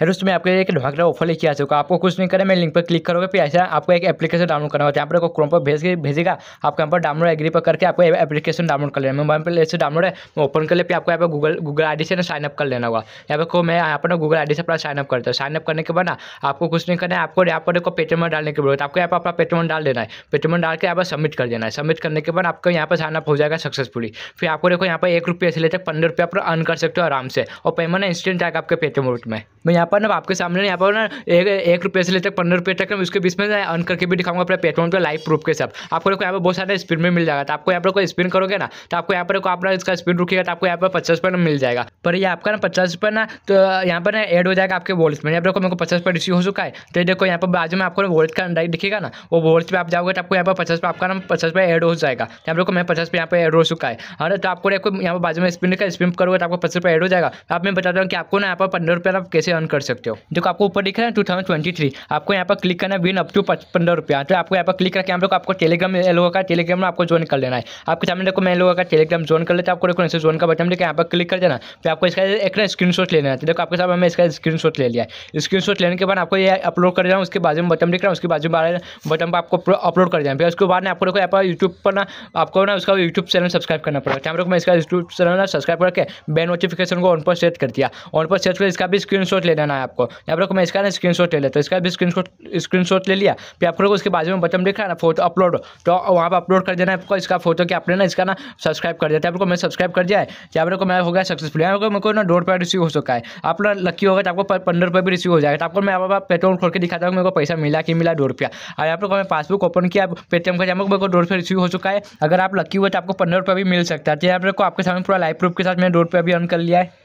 है दोस्तों मैं आपके लिए एक ढाकड़ा ऑफर लेके आ चुका। आपको कुछ नहीं करना, मैं लिंक पर क्लिक करोगे फिर ऐसा आपको एक एप्लीकेशन डाउनलोड करना होता है। यहाँ पर आपको क्रोम पर भेजेगा, आपको यहाँ पर डाउनलोड एग्री पर करके आपको एप्लीकेशन डाउनलोड कर लेना। मोबाइल पर जैसे डाउनलोड है ओपन कर ले, फिर आपको यहाँ पर गूगल आई डी से साइनअप कर लेना होगा। यहाँ पर मैं यहाँ पर गूगल आई डी से अपना साइनअप करता हूँ। साइनअप करने के बाद ना आपको कुछ नहीं करना है, आपको यहाँ पर देखो पेटीएम डालने की जरूरत है। आपको यहाँ पर अपना पेटीएम डाल देना है, पेटीएम डाल के यहाँ पर सबमिट कर देना है। सबमिट करने के बाद आपको यहाँ पर साइनअप हो जाएगा सक्सेसफुली। फिर आपको देखो यहाँ पर 1 रुपये से लेकर 15 रुपये आप अर्न कर सकते हो आराम से, और पेमेंट इंस्टेंट आएगा आपके पेटीएम वॉलेट में। मैं यहाँ पर ना आपके सामने यहाँ पर ना 1 रुपये से लेकर 15 रुपये तक उसके बीच में अर्न करके भी दिखाऊंगा अपने पेटीएम पे लाइव प्रूफ के साथ। आपको देखो यहाँ पर बहुत सारे स्पिन में मिल जाएगा। तो आपको यहाँ पर कोई स्पिन करोगे ना तो आपको यहाँ पर अपना इसका स्पिन रुकेगा तो आपको यहाँ पर 50 रुपये मिल जाएगा। पर ये आपका ना 50 रुपये ना तो यहाँ पर ना एड हो जाएगा आपके वॉलेट में। यहाँ पर मेरे को 50 रुपये रिसीव हो चुका है। तो देखो यहाँ पर बाजू में आपको वॉलेट का डायरेक्ट दिखेगा ना, वो वॉलेट पर आप जाओगे तो आपको यहाँ पर 50 रुपये आपका ना 50 रुपये एड हो जाएगा। यहाँ पर मैं 50 रुपये यहाँ पर एड हो चुका है। अरे तो आपको देखो यहाँ पर बाजू में स्पिन का स्पिन करोगे तो आपको 50 रुपये एड हो जाएगा। आप मैं बताता हूँ कि आपको ना यहाँ पर 15 रुपये आप कैसे अर्न कर सकते हो। देखो आपको ऊपर दिख रहा है 2023, आपको यहाँ पर क्लिक करना है विन अप टू 15 रुपया। तो आपको यहाँ पर क्लिक करके हम लोग आपको टेलीग्राम लोगों का टेलीग्राम में आपको ज्वाइन कर लेना है। आपके सामने देखो मैं लोगों का टेलीग्राम ज्वाइन कर लेते हैं। आपको देखो ऐसे ज्वाइन का बटन देखिए यहाँ पर क्लिक कर देना। फिर आपको इसका एक ना स्क्रीनशॉट लेना है। देखो आपके सामने मैं इसका स्क्रीनशॉट ले लिया है। स्क्रीनशॉट लेने के बाद आपको ये अपलोड कर देना। उसके बाजू में बटन दिख रहा है, उसके बाजू में बटन पर आपको अपलोड कर देना। फिर उसके बाद आपको देखो यहाँ पर यूट्यूब पर ना आपको ना उसका यूट्यूब चैनल सब्सक्राइब करना पड़ेगा। हम लोग मैं इसका यूट्यूब चैनल सब्सक्राइब करके बेल नोटिफिकेशन को ऑन पर सेट कर दिया। ऑन पर सेट कर इसका भी स्क्रीनशॉट ले लेना है आपको। यहाँ पर मैं इसका ना स्क्रीनशॉट ले लेता हूँ, इसका भी स्क्रीनशॉट ले लिया। फिर आपको उसके बाजू में बटन दिख रहा है ना फोटो अपलोड, तो वहाँ पर अपलोड कर देना है आपको इसका फोटो कि आपने ना इसका ना सब्सक्राइब कर दिया। आपको मैं सब्सक्राइब कर दिया है। यहाँ पर मैं हो गया सक्सेसफुल। यहाँ पर मेरे ना 2 रुपये रिसीव हो चुका है। आप ना लकी होगा तो आपको 15 रुपये भी रिसीव हो जाएगा। तो आपको मैं आप पेटीएम खोल के दिखाता हूँ मेरे को पैसा मिला कि मिला 2 रुपया। और यहाँ पर मैं पासबुक ओपन किया पेटीएम का, मेरे को 2 रुपये रिसीव हो चुका है। अगर आप लकी हुए तो आपको 15 रुपये भी मिल सकता है। यहाँ पर आपके सामने पूरा लाइव प्रूफ के साथ मैंने 2 रुपये भी अर्न कर लिया है।